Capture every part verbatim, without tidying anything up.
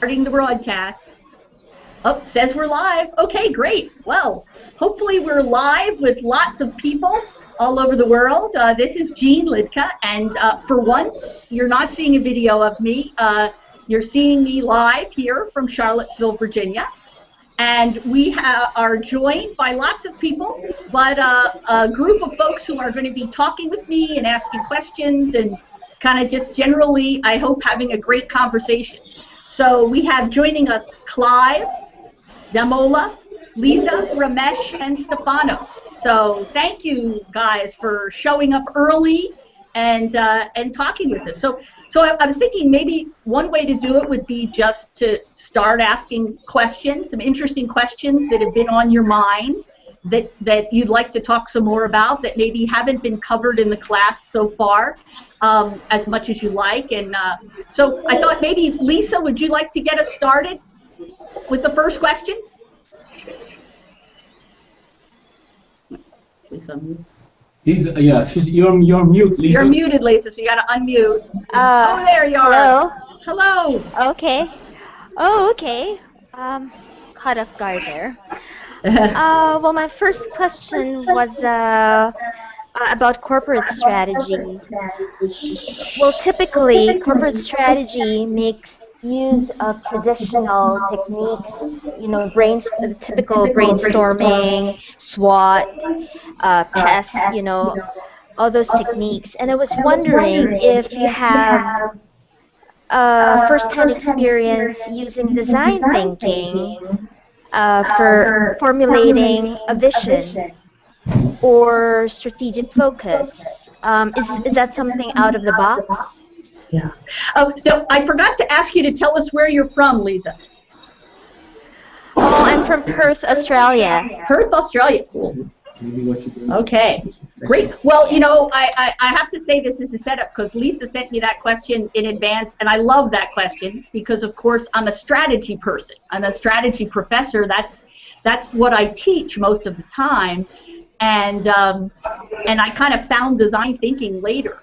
Starting the broadcast. Oh, says we're live. Okay, great. Well, hopefully we're live with lots of people all over the world. Uh, this is Jeanne Liedtka, and uh, for once, you're not seeing a video of me. Uh, you're seeing me live here from Charlottesville, Virginia. And we ha are joined by lots of people, but uh, a group of folks who are going to be talking with me and asking questions and kind of just generally, I hope, having a great conversation. So we have joining us Clive, Damola, Lisa, Ramesh, and Stefano. So thank you guys for showing up early and uh, and talking with us. So so I, I was thinking maybe one way to do it would be just to start asking questions, some interesting questions that have been on your mind that that you'd like to talk some more about that maybe haven't been covered in the class so far. Um, as much as you like, and uh, so I thought maybe Lisa, would you like to get us started with the first question? Lisa, He's, uh, yeah, she's, you're you're mute, Lisa. You're muted, Lisa. So you gotta unmute. Uh, oh, there you are. Hello. Hello. Okay. Oh, okay. Um, caught off guard there. uh, well, my first question was. Uh, Uh, about corporate strategy. Well, typically, corporate strategy makes use of traditional techniques, you know, brain, typical brainstorming, SWOT, uh, PEST, you know, all those techniques. And I was wondering if you have uh, first-hand experience using design thinking uh, for formulating a vision or strategic focus. Um, is, is that something out of the box? Yeah. Oh, so I forgot to ask you to tell us where you're from, Lisa. Oh, I'm from Perth, Australia. Perth, Australia. Cool. Okay. Great. Well, you know, I, I, I have to say this is a setup because Lisa sent me that question in advance, and I love that question because, of course, I'm a strategy person. I'm a strategy professor. That's, that's what I teach most of the time. And um, and I kind of found design thinking later.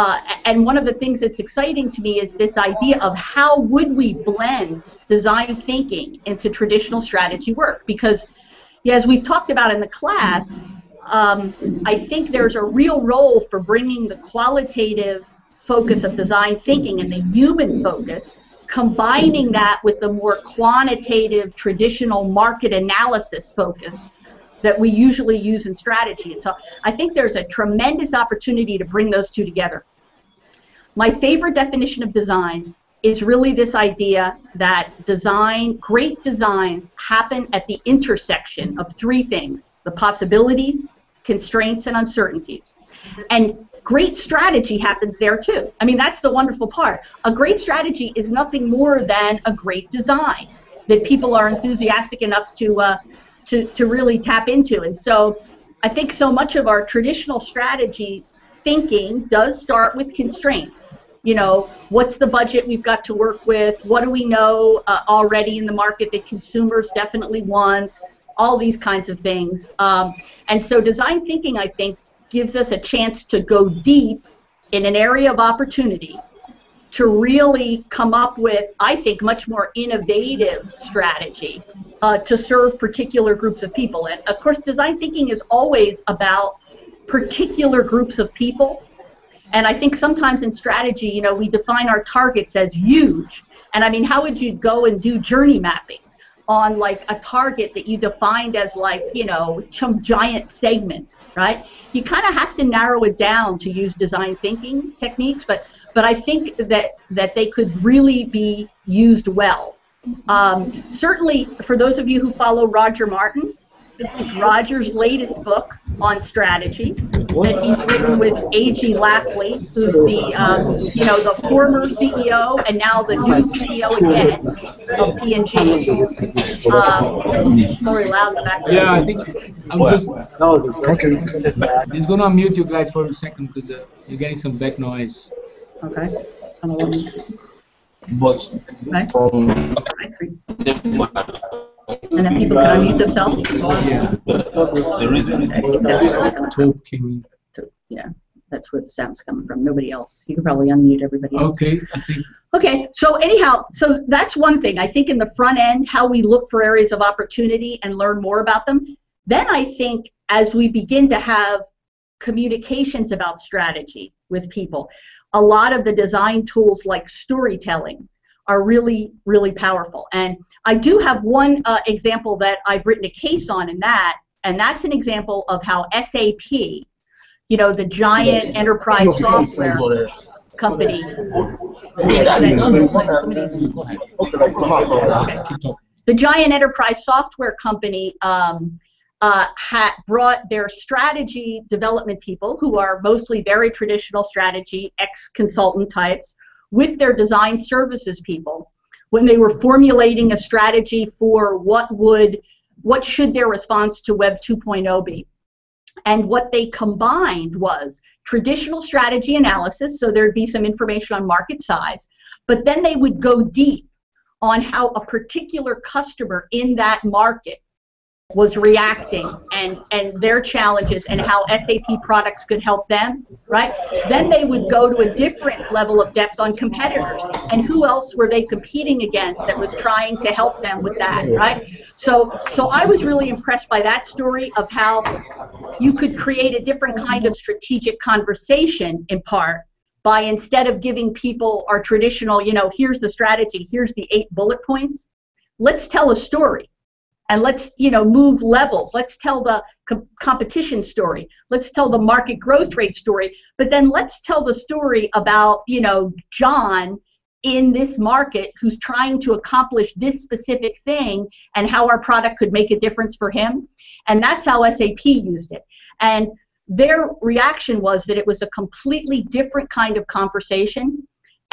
Uh, and one of the things that's exciting to me is this idea of how would we blend design thinking into traditional strategy work? Because yeah, as we've talked about in the class, um, I think there's a real role for bringing the qualitative focus of design thinking and the human focus, combining that with the more quantitative traditional market analysis focus that we usually use in strategy. And so I think there's a tremendous opportunity to bring those two together. My favorite definition of design is really this idea that design, great designs happen at the intersection of three things: the possibilities, constraints, and uncertainties. And great strategy happens there too. I mean, that's the wonderful part. A great strategy is nothing more than a great design that people are enthusiastic enough to uh, To, to really tap into. And so I think so much of our traditional strategy thinking does start with constraints. You know, what's the budget we've got to work with? What do we know uh, already in the market that consumers definitely want? All these kinds of things. Um, and so design thinking, I think, gives us a chance to go deep in an area of opportunity to really come up with, I think, much more innovative strategy uh, to serve particular groups of people. And of course, design thinking is always about particular groups of people. And I think sometimes in strategy, you know, we define our targets as huge. And I mean, how would you go and do journey mapping on like a target that you defined as like, you know, some giant segment, right? You kind of have to narrow it down to use design thinking techniques, but But I think that, that they could really be used well. Um, certainly, for those of you who follow Roger Martin, Roger's latest book on strategy that he's written with A G Laffley, who's the um, you know the former C E O and now the new C E O again of P and G. Um, sorry, loud in the background. Yeah, I think I'm just. I'm gonna unmute you guys for a second because uh, you're getting some back noise. Okay. But okay. From and then people can unmute themselves. Yeah. The reason is talking. Yeah. That's where the sound's coming from. Nobody else. You can probably unmute everybody else. Okay. I think. Okay. So anyhow, so that's one thing. I think in the front end, how we look for areas of opportunity and learn more about them. Then I think as we begin to have communications about strategy with people, a lot of the design tools like storytelling are really, really powerful. And I do have one uh, example that I've written a case on in that, and that's an example of how S A P, you know, the giant enterprise software company. The giant enterprise software company um, uh, had brought their strategy development people, who are mostly very traditional strategy, ex-consultant types, with their design services people when they were formulating a strategy for what would, what should their response to Web two point oh be. And what they combined was traditional strategy analysis, so there'd be some information on market size, but then they would go deep on how a particular customer in that market was reacting and, and their challenges and how S A P products could help them, right? Then they would go to a different level of depth on competitors and who else were they competing against that was trying to help them with that, right? So, so I was really impressed by that story of how you could create a different kind of strategic conversation in part by instead of giving people our traditional, you know, here's the strategy, here's the eight bullet points, let's tell a story. And let's, you know, move levels. Let's tell the co competition story. Let's tell the market growth rate story. But then let's tell the story about, you know, John in this market who's trying to accomplish this specific thing and how our product could make a difference for him. And that's how S A P used it. And their reaction was that it was a completely different kind of conversation.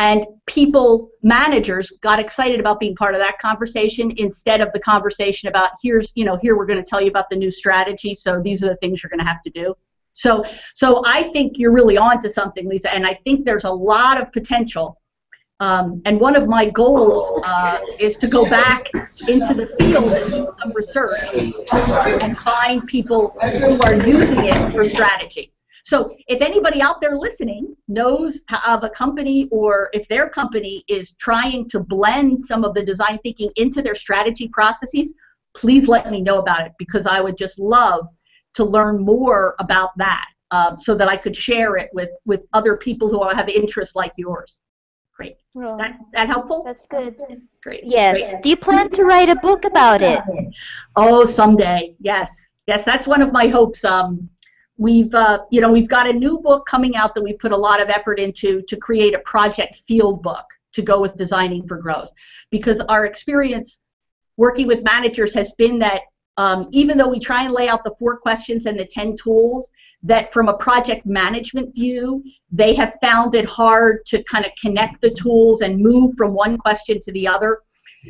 And people, managers, got excited about being part of that conversation instead of the conversation about here's, you know, here we're going to tell you about the new strategy, so these are the things you're going to have to do. So, so I think you're really on to something, Lisa, and I think there's a lot of potential. Um, and one of my goals uh, is to go back into the field and do some research and find people who are using it for strategy. So if anybody out there listening knows of a company or if their company is trying to blend some of the design thinking into their strategy processes, please let me know about it because I would just love to learn more about that um, so that I could share it with, with other people who have interests like yours. Great. Well, is that, that helpful? That's good. Great. Yes. Great. Do you plan to write a book about it? Oh, someday. Yes. Yes, that's one of my hopes. Um, We've, uh, you know, we've got a new book coming out that we've put a lot of effort into to create a project field book to go with Designing for Growth, because our experience working with managers has been that um, even though we try and lay out the four questions and the ten tools, that from a project management view, they have found it hard to kind of connect the tools and move from one question to the other.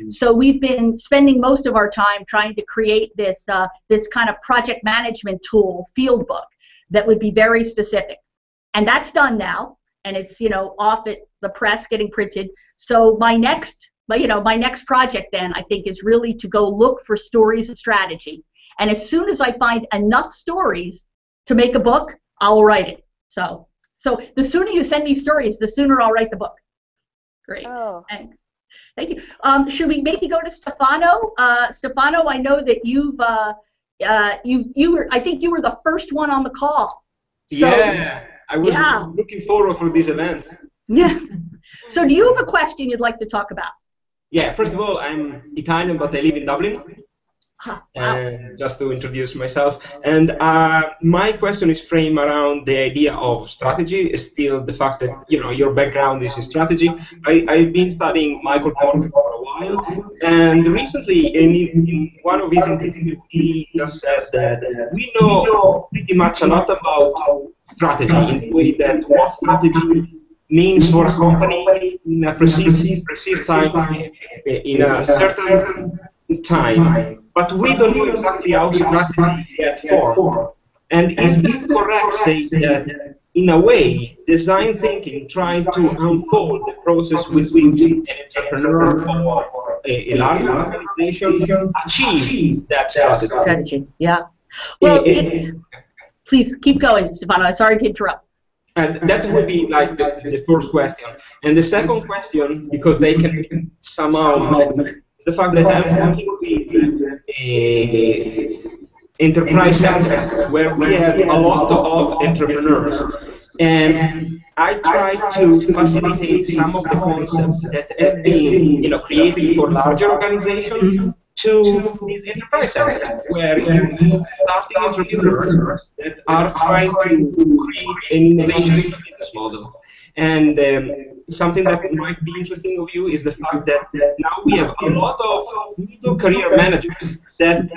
So we've been spending most of our time trying to create this, uh, this kind of project management tool field book that would be very specific. And that's done now, and it's, you know, off at the press getting printed. So my next, you know, my next project then, I think, is really to go look for stories and strategy. And as soon as I find enough stories to make a book, I'll write it. So, so the sooner you send me stories, the sooner I'll write the book. Great. Oh. Thanks. Thank you. Um, should we maybe go to Stefano? Uh, Stefano, I know that you've, uh, uh, you, you were, I think you were the first one on the call. So, yeah, I was yeah. looking forward for this event. Yes. So do you have a question you'd like to talk about? Yeah, first of all, I'm Italian, but I live in Dublin, huh, wow. And just to introduce myself. And uh, my question is framed around the idea of strategy, is still the fact that, you know, your background is in strategy. I, I've been studying Michael Porter for a while, and recently in, in one of his interviews he just said that we know pretty much a lot about strategy in the way that what strategy means for a company in a precise, precise time, in a certain time, but we don't know exactly how strategy is yet formed. And is this correct, saying that in a way, design thinking trying to unfold the process with which an entrepreneur or a, a large organization achieves that strategy? Yeah. Well, it, please keep going, Stefano. Sorry to interrupt. And that would be like the, the first question. And the second question, because they can somehow, is the fact that I'm working with a enterprise sector where we have a lot of entrepreneurs. And I try to facilitate some of the concepts that have been, you know, created for larger organizations to these enterprises, where you have starting entrepreneurs that are trying to create an innovation business model. And um, something that might be interesting of you is the fact that now we have a lot of career managers that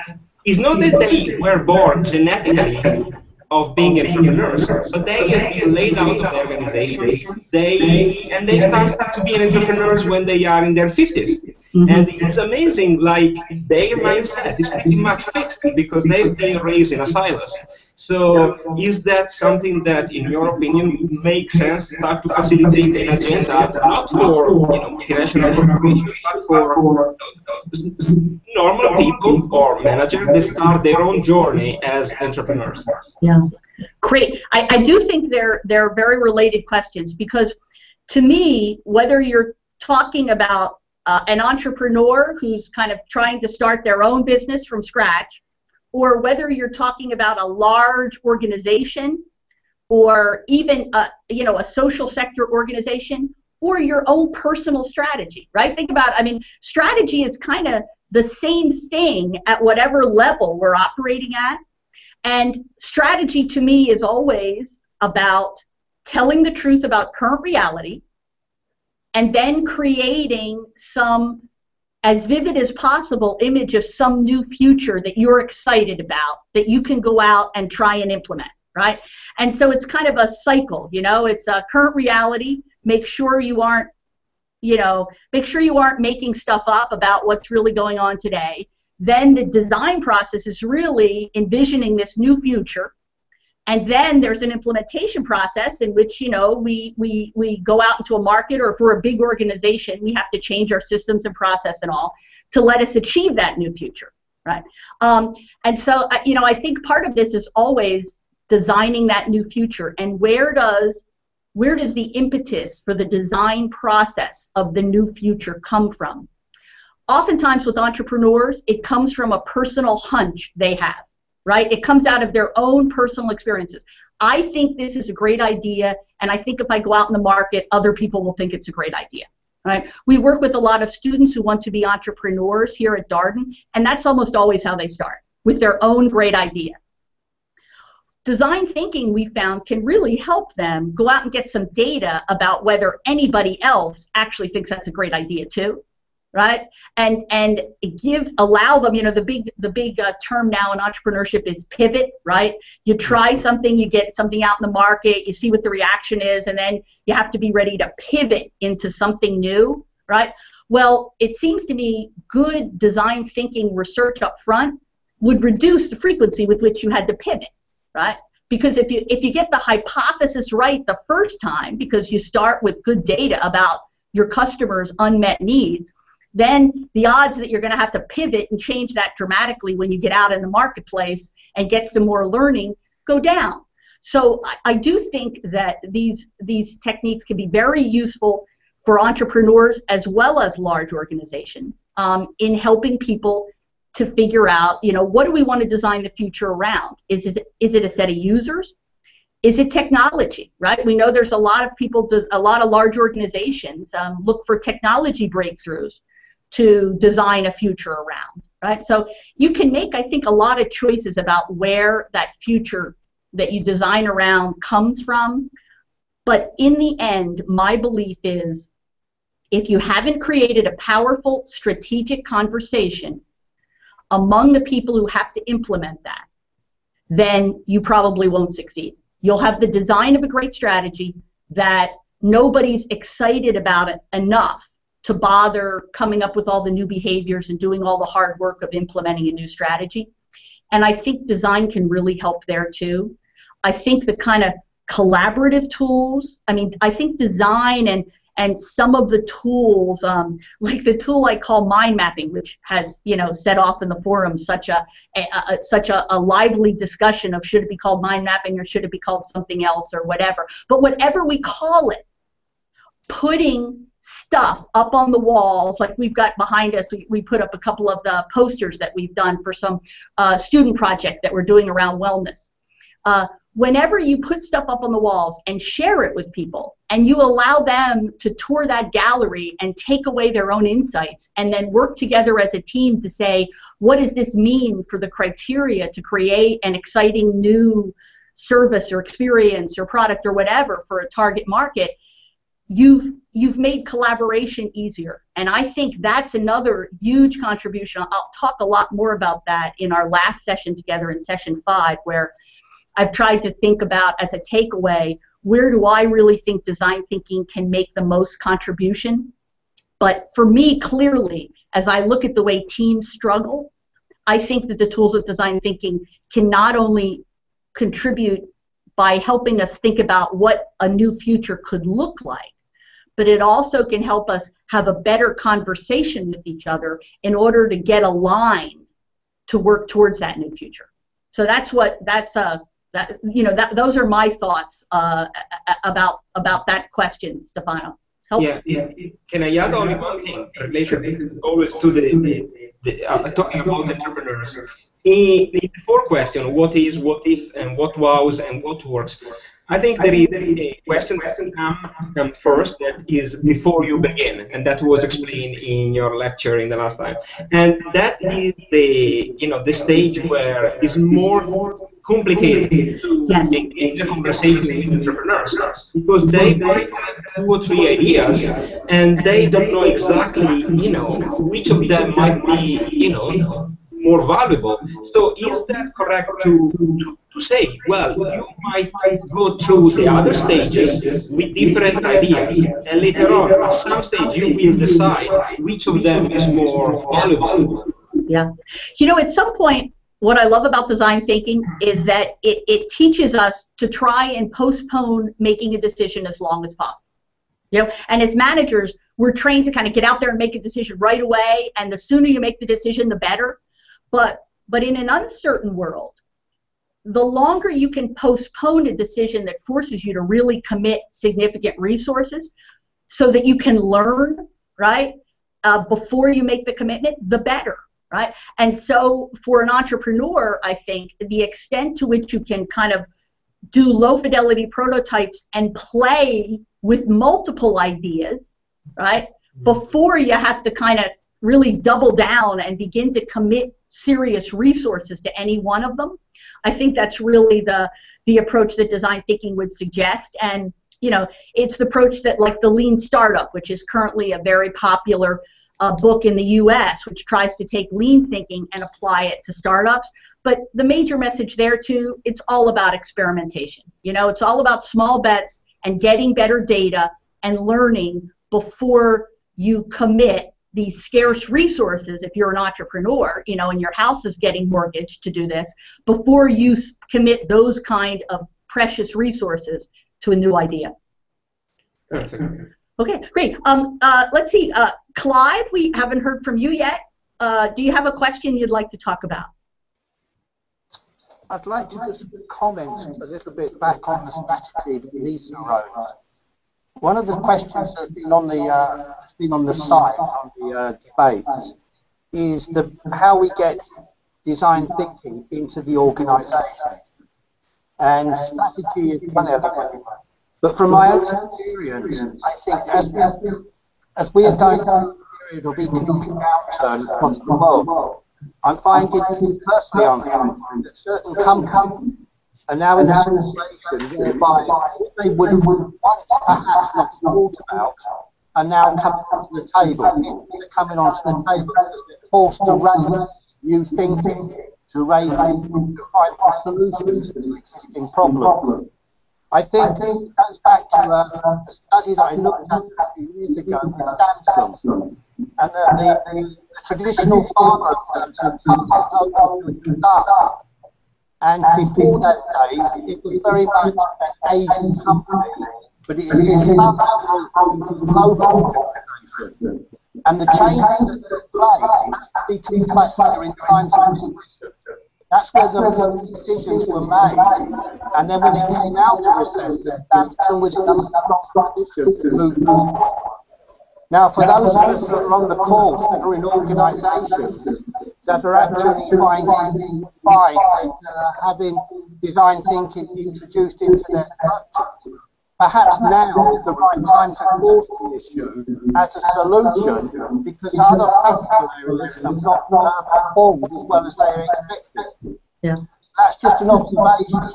it's not that they were born genetically of being entrepreneurs, but they have been laid out of the organization, they, and they start to be entrepreneurs when they are in their fifties. Mm-hmm. And it's amazing, like, their mindset is pretty much fixed because they've been raised in a silos. So is that something that, in your opinion, makes sense, start to facilitate an agenda, not for, you know, multinational corporations, but for normal people or managers that start their own journey as entrepreneurs? Yeah. Great. I, I do think they're, they're very related questions, because to me, whether you're talking about uh, an entrepreneur who's kind of trying to start their own business from scratch, or whether you're talking about a large organization, or even a, you know, a social sector organization, or your own personal strategy, right? Think about, I mean, strategy is kind of the same thing at whatever level we're operating at. And strategy to me is always about telling the truth about current reality and then creating some, as vivid as possible, image of some new future that you're excited about that you can go out and try and implement, right? And so it's kind of a cycle, you know, it's a current reality, make sure you aren't, you know, make sure you aren't making stuff up about what's really going on today. Then the design process is really envisioning this new future. And then there's an implementation process in which, you know, we, we, we go out into a market, or if we're a big organization, we have to change our systems and process and all to let us achieve that new future, right? Um, and so, you know, I think part of this is always designing that new future, and where does, where does the impetus for the design process of the new future come from? Oftentimes with entrepreneurs, it comes from a personal hunch they have. Right? It comes out of their own personal experiences. I think this is a great idea, and I think if I go out in the market, other people will think it's a great idea. Right? We work with a lot of students who want to be entrepreneurs here at Darden, and that's almost always how they start, with their own great idea. Design thinking, we found, can really help them go out and get some data about whether anybody else actually thinks that's a great idea too. Right? And and give allow them, you know, the big the big uh, term now in entrepreneurship is pivot, right? You try something, you get something out in the market, you see what the reaction is, and then you have to be ready to pivot into something new, right? Well, it seems to me good design thinking research up front would reduce the frequency with which you had to pivot, right? Because if you if you get the hypothesis right the first time, because you start with good data about your customers' unmet needs, then the odds that you're going to have to pivot and change that dramatically when you get out in the marketplace and get some more learning go down. So I, I do think that these, these techniques can be very useful for entrepreneurs as well as large organizations um, in helping people to figure out, you know, what do we want to design the future around? Is it, is it a set of users? Is it technology, right? We know there's a lot of people, a lot of large organizations um, look for technology breakthroughs to design a future around, right? So you can make, I think, a lot of choices about where that future that you design around comes from. But in the end, my belief is if you haven't created a powerful strategic conversation among the people who have to implement that, then you probably won't succeed. You'll have the design of a great strategy that nobody's excited about it enough to bother coming up with all the new behaviors and doing all the hard work of implementing a new strategy. And I think design can really help there too. I think the kind of collaborative tools, I mean, I think design and, and some of the tools, um, like the tool I call mind mapping, which has, you know, set off in the forum such a, a, a such a, a lively discussion of should it be called mind mapping or should it be called something else or whatever. But whatever we call it, putting stuff up on the walls, like we've got behind us, we, we put up a couple of the posters that we've done for some uh, student project that we're doing around wellness. Uh, whenever you put stuff up on the walls and share it with people, and you allow them to tour that gallery and take away their own insights, and then work together as a team to say, what does this mean for the criteria to create an exciting new service or experience or product or whatever for a target market, You've, you've made collaboration easier. And I think that's another huge contribution. I'll talk a lot more about that in our last session together in session five, where I've tried to think about, as a takeaway, where do I really think design thinking can make the most contribution? But for me, clearly, as I look at the way teams struggle, I think that the tools of design thinking can not only contribute by helping us think about what a new future could look like, but it also can help us have a better conversation with each other in order to get aligned to work towards that new future. So that's what that's uh that you know that those are my thoughts uh, about about that question, Stefano. Help. Yeah, yeah. Can I add only one thing related always to the, the, the uh, talking about entrepreneurs? In the before question, what is, what if, and what wows, and what works, I think there is a question that comes first, that is before you begin, and that was explained in your lecture in the last time. And that is the, you know, the stage where it's more, more complicated to engage a conversation with entrepreneurs, because they might have two or three ideas, and they don't know exactly, you know, which of them might be, you know, more valuable. So is that correct to, to, to say, well, you might go through the other stages with different ideas, and later on, at some stage, you will decide which of them is more valuable? Yeah. You know, at some point, what I love about design thinking is that it, it teaches us to try and postpone making a decision as long as possible. You know, and as managers, we're trained to kind of get out there and make a decision right away, and the sooner you make the decision, the better. But, but in an uncertain world, the longer you can postpone a decision that forces you to really commit significant resources so that you can learn, right, uh, before you make the commitment, the better, right? And so for an entrepreneur, I think the extent to which you can kind of do low fidelity prototypes and play with multiple ideas, right, before you have to kind of really double down and begin to commit serious resources to any one of them. I think that's really the the approach that design thinking would suggest, and you know, it's the approach that, like the Lean Startup, which is currently a very popular uh, book in the U S, which tries to take lean thinking and apply it to startups. But the major message there too, it's all about experimentation. You know, it's all about small bets and getting better data and learning before you commit these scarce resources, if you're an entrepreneur, you know, and your house is getting mortgaged to do this, before you commit those kind of precious resources to a new idea. Perfect. Okay, great. Um, uh, let's see, uh, Clive, we haven't heard from you yet. Uh, do you have a question you'd like to talk about? I'd like to just comment a little bit back on the strategy that Lisa wrote. One of the questions that's been on the uh, been on the site on the uh, debates is the how we get design thinking into the organisation, and strategy is one element. But from my own experience, I think as we as we are going through a period of economic downturn across the world, I'm finding personally I'm finding that certain companies and now in our situation, whereby they would have once perhaps not thought about, are now coming onto the table. They're coming onto the table because they're forced to raise new thinking, to raise new solutions to the existing problem. I think it goes back to a, a study that I looked at a few years ago with Samsung, and the, the, the, the traditional farmer farmers. And before that day, it was very much an Asian company but it is about global organizations. And the changes that play need to be factored in times of recession. That's where the decisions were made. And then when it came out of recession, that's always another condition to move forward. Now, for those of us that are on the course that are in organisations that are actually finding, find, uh, having design thinking introduced into their structures, perhaps now is the right time to force the issue as a solution because other practical areas have not uh, performed as well as they are expected. Yeah. That's just an observation.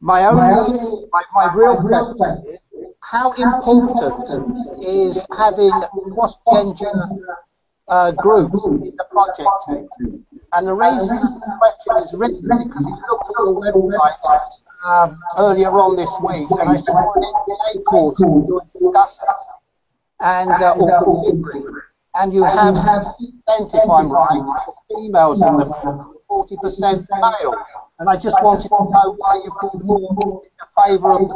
My only, my, my real question is, how important is having cross-gender uh, groups in the project team? And the reason the question is written because it looked at the website um, earlier on this week, and I saw an M B A course discussing and uh, and you have had identifying right females in the forty percent male, and I just wanted to know why you called more favour of the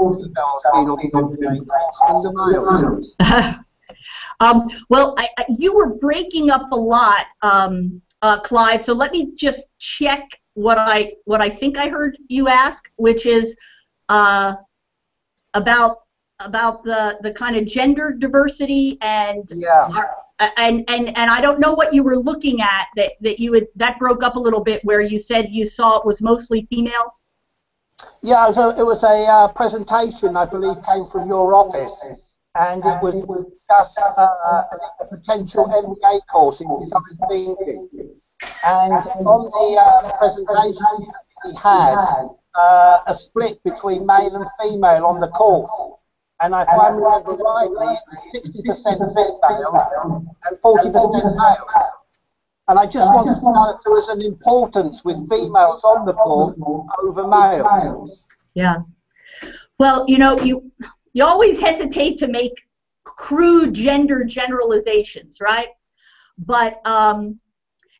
females. um, well, I, you were breaking up a lot, um, uh, Clive. So let me just check what I what I think I heard you ask, which is uh, about about the the kind of gender diversity and yeah. our, and and and I don't know what you were looking at that that you had that broke up a little bit where you said you saw it was mostly females. Yeah, so it was a uh, presentation I believe came from your office, and it was discussed uh, a potential M B A course in design thinking. And on the uh, presentation we had uh, a split between male and female on the course, and I found rather rightly sixty percent female and forty percent male. And I just want to know if there was an importance with females on the board over males. Yeah. Well, you know, you you always hesitate to make crude gender generalizations, right? But um,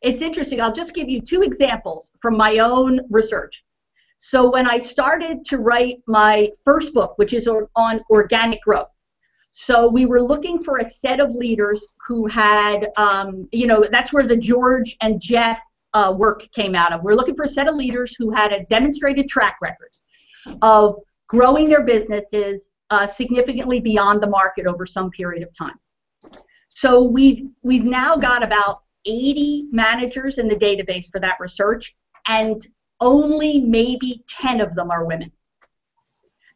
it's interesting. I'll just give you two examples from my own research. So when I started to write my first book, which is on organic growth, so we were looking for a set of leaders who had, um, you know, that's where the George and Jeff uh, work came out of. We're looking for a set of leaders who had a demonstrated track record of growing their businesses uh, significantly beyond the market over some period of time. So we've, we've now got about eighty managers in the database for that research, and only maybe ten of them are women.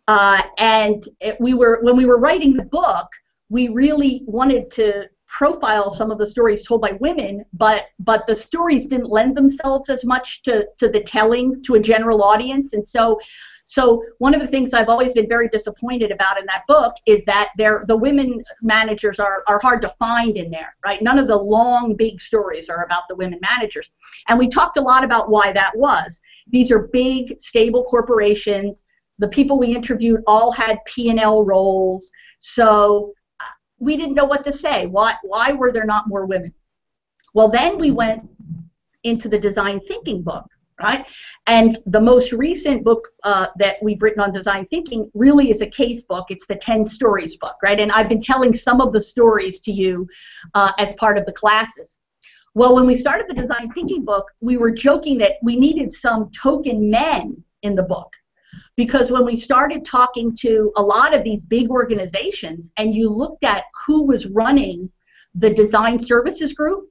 Uh, and it, we were when we were writing the book, we really wanted to profile some of the stories told by women, but but the stories didn't lend themselves as much to to the telling to a general audience. And so, so one of the things I've always been very disappointed about in that book is that there the women managers are are hard to find in there, right? None of the long big stories are about the women managers, and we talked a lot about why that was. These are big, stable corporations. The people we interviewed all had P and L roles, so we didn't know what to say. Why, why were there not more women? Well, then we went into the design thinking book, right? And the most recent book uh, that we've written on design thinking really is a case book. It's the ten stories book, right? And I've been telling some of the stories to you uh, as part of the classes. Well, when we started the design thinking book, we were joking that we needed some token men in the book. Because when we started talking to a lot of these big organizations and you looked at who was running the design services group,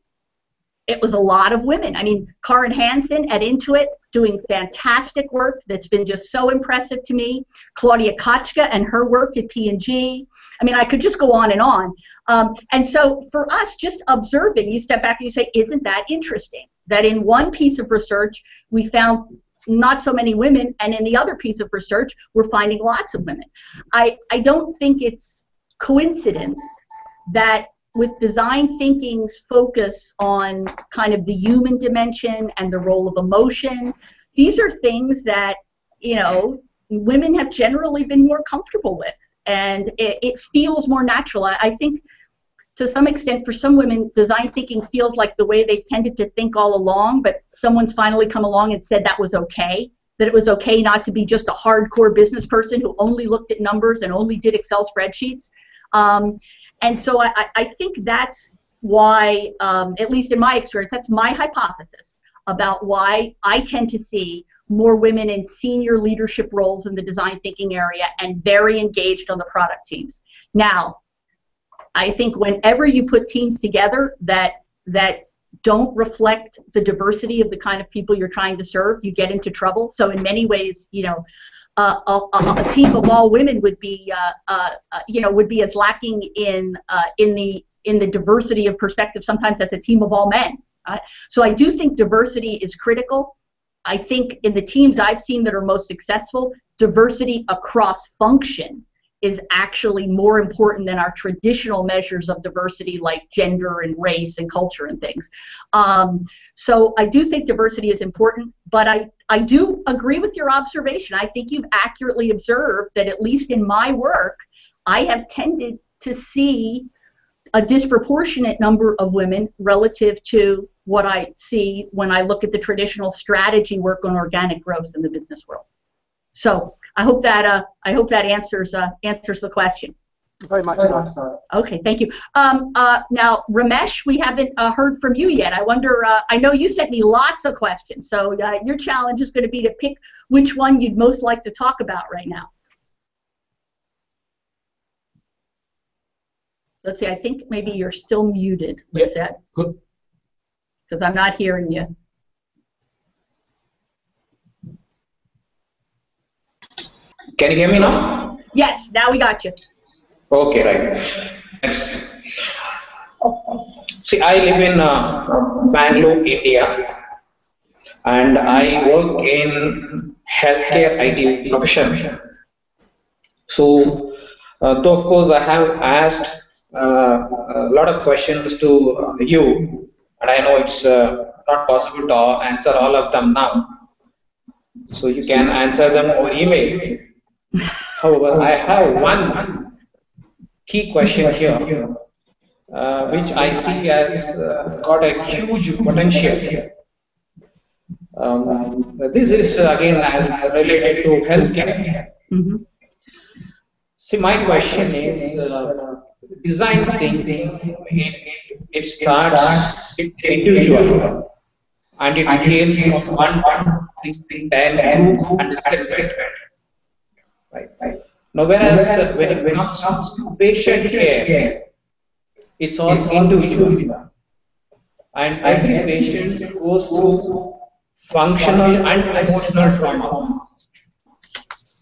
it was a lot of women. I mean, Karen Hansen at Intuit doing fantastic work that's been just so impressive to me. Claudia Kotchka and her work at P and G. I mean, I could just go on and on. Um, and so for us, just observing, you step back and you say, isn't that interesting? That in one piece of research, we found not so many women, and in the other piece of research, we're finding lots of women. I, I don't think it's coincidence that with design thinking's focus on kind of the human dimension and the role of emotion, these are things that, you know, women have generally been more comfortable with, and it, it feels more natural. I, I think to some extent, for some women, design thinking feels like the way they've tended to think all along, but someone's finally come along and said that was okay. that it was okay not to be just a hardcore business person who only looked at numbers and only did Excel spreadsheets. Um, and so I, I think that's why, um, at least in my experience, that's my hypothesis about why I tend to see more women in senior leadership roles in the design thinking area and very engaged on the product teams. Now, I think whenever you put teams together that that don't reflect the diversity of the kind of people you're trying to serve, you get into trouble. So in many ways, you know, uh, a, a team of all women would be, uh, uh, you know, would be as lacking in uh, in the in the diversity of perspective sometimes as a team of all men. Right? So I do think diversity is critical. I think in the teams I've seen that are most successful, diversity across function is actually more important than our traditional measures of diversity like gender and race and culture and things. Um, so I do think diversity is important, but I, I do agree with your observation. I think you've accurately observed that at least in my work, I have tended to see a disproportionate number of women relative to what I see when I look at the traditional strategy work on organic growth in the business world. So I hope that uh, I hope that answers uh, answers the question. Very much. Okay, thank you. Um, uh, now, Ramesh, we haven't uh, heard from you yet. I wonder. Uh, I know you sent me lots of questions, so uh, your challenge is going to be to pick which one you'd most like to talk about right now. Let's see. I think maybe you're still muted, Lizette, because I'm not hearing you. Can you hear me now? Yes, now we got you. Okay, right. Yes. See, I live in uh, Bangalore, India, and I work in healthcare I T profession. So, uh, though of course, I have asked uh, a lot of questions to uh, you, and I know it's uh, not possible to answer all of them now. So you can answer them over email. However, I have one key question here, uh, which I see as uh, got a huge potential. Um, this is again related to healthcare. Mm-hmm. See, my question is, uh, design thinking, it, it starts individual and it scales from one to ten, group and segment. Right, right. Now, whereas, whereas uh, when it comes to patient care, care it's all it's individual. individual. And every patient goes through functional and emotional trauma.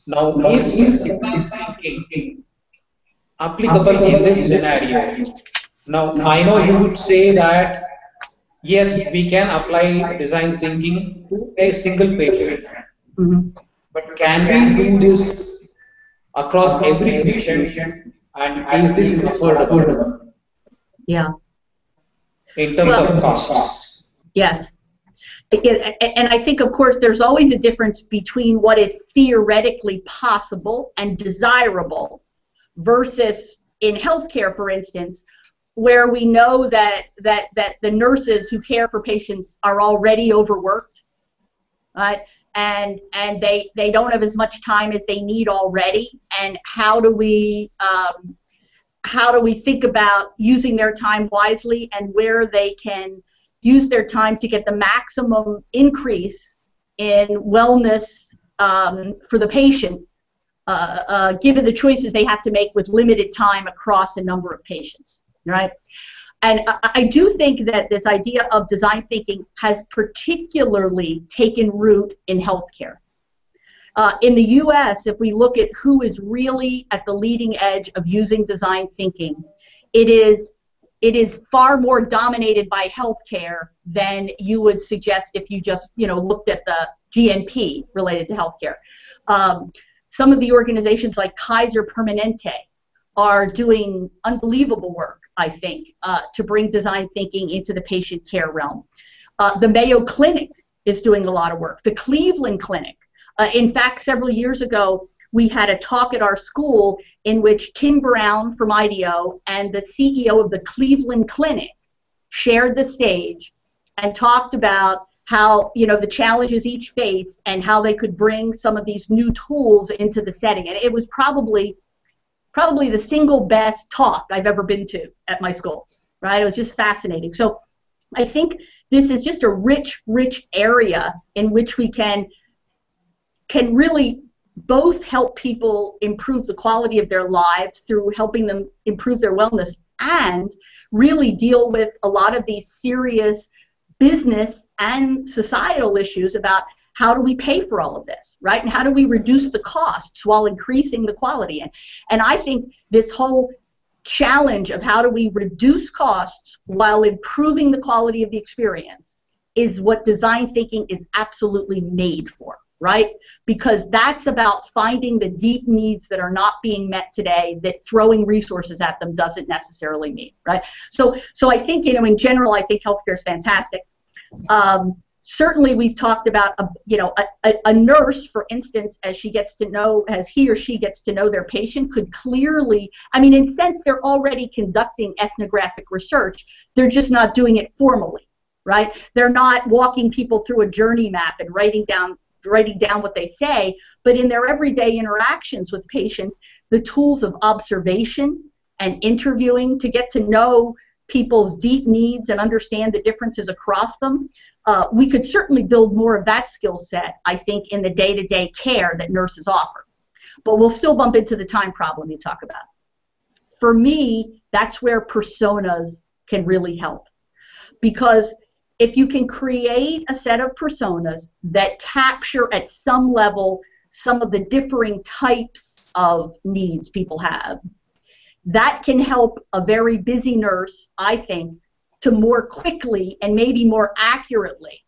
Now, now is, is design thinking applicable in this scenario? Now, I know you would say that, yes, we can apply design thinking to a single patient. Mm-hmm. But can we do this across every patient, and is this affordable? Yeah. In terms well, of cost. Yes. And I think, of course, there's always a difference between what is theoretically possible and desirable versus in healthcare, for instance, where we know that, that, that the nurses who care for patients are already overworked. Right? And, and they, they don't have as much time as they need already, and how do we um, how do we think about using their time wisely and where they can use their time to get the maximum increase in wellness um, for the patient, uh, uh, given the choices they have to make with limited time across a number of patients, right? And I do think that this idea of design thinking has particularly taken root in healthcare. Uh, in the U S, if we look at who is really at the leading edge of using design thinking, it is, it is far more dominated by healthcare than you would suggest if you just, you know, looked at the G N P related to healthcare. Um, some of the organizations like Kaiser Permanente are doing unbelievable work, I think, uh, to bring design thinking into the patient care realm. Uh, the Mayo Clinic is doing a lot of work. The Cleveland Clinic. Uh, in fact, several years ago, we had a talk at our school in which Tim Brown from IDEO and the C E O of the Cleveland Clinic shared the stage and talked about how, you know, the challenges each faced and how they could bring some of these new tools into the setting. And it was probably probably the single best talk I've ever been to at my school, right? It was just fascinating. So I think this is just a rich, rich area in which we can can really both help people improve the quality of their lives through helping them improve their wellness and really deal with a lot of these serious business and societal issues about how do we pay for all of this, right? And how do we reduce the costs while increasing the quality? And, and I think this whole challenge of how do we reduce costs while improving the quality of the experience is what design thinking is absolutely made for, right? Because that's about finding the deep needs that are not being met today that throwing resources at them doesn't necessarily mean, right? So, so I think, you know, in general, I think healthcare is fantastic. Um, certainly, we've talked about, a, you know, a, a nurse, for instance, as she gets to know, as he or she gets to know their patient, could clearly, I mean, in a sense, they're already conducting ethnographic research. They're just not doing it formally, right? They're not walking people through a journey map and writing down writing down what they say, but in their everyday interactions with patients, the tools of observation and interviewing to get to know people's deep needs and understand the differences across them, uh, we could certainly build more of that skill set, I think, in the day-to-day care that nurses offer. But we'll still bump into the time problem you talk about. For me, that's where personas can really help, because if you can create a set of personas that capture at some level some of the differing types of needs people have, that can help a very busy nurse, I think, to more quickly and maybe more accurately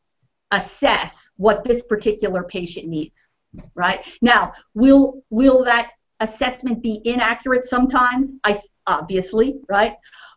assess what this particular patient needs, right? Now, will, will that assessment be inaccurate sometimes? I, obviously, right?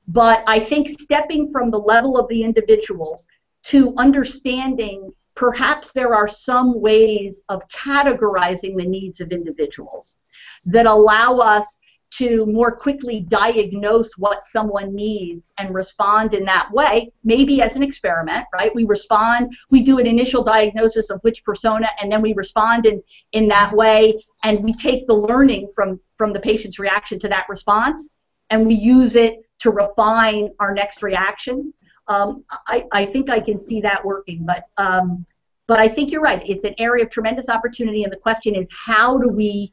But I think stepping from the level of the individuals to understanding perhaps there are some ways of categorizing the needs of individuals that allow us to more quickly diagnose what someone needs and respond in that way, maybe as an experiment, right? We respond, we do an initial diagnosis of which persona, and then we respond in, in that way, and we take the learning from, from the patient's reaction to that response, and we use it to refine our next reaction. Um, I, I think I can see that working, but, um, but I think you're right. It's an area of tremendous opportunity, and the question is, how do we